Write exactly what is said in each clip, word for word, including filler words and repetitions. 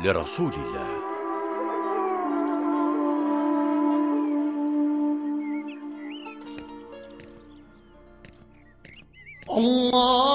لرسول الله. الله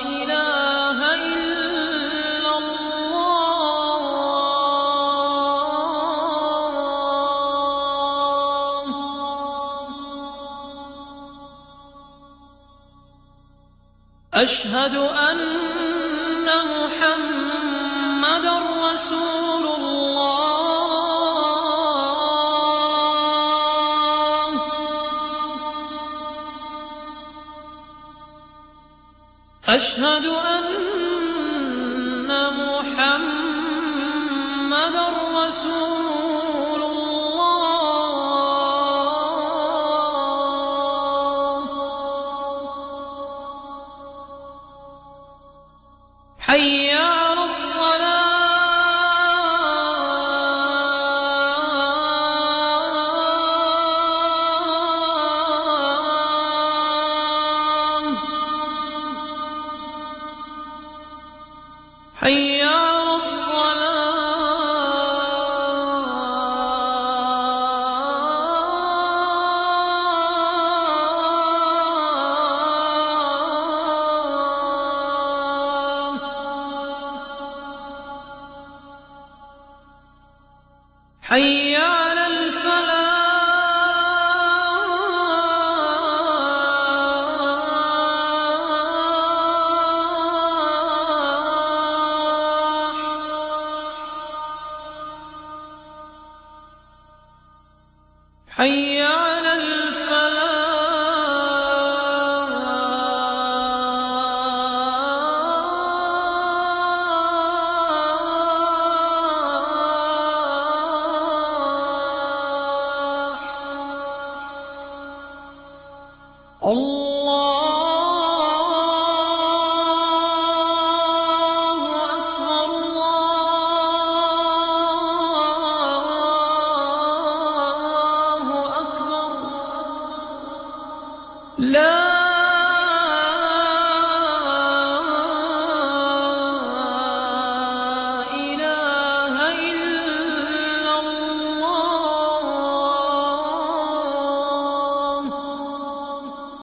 إله إلا الله. أشهد أن محمدا رسول الله. أشهد أن محمدا رسول الله. حي على الصلاة. حي على الصلاة. حي على الفلاح. حي على الفلاح. الله لا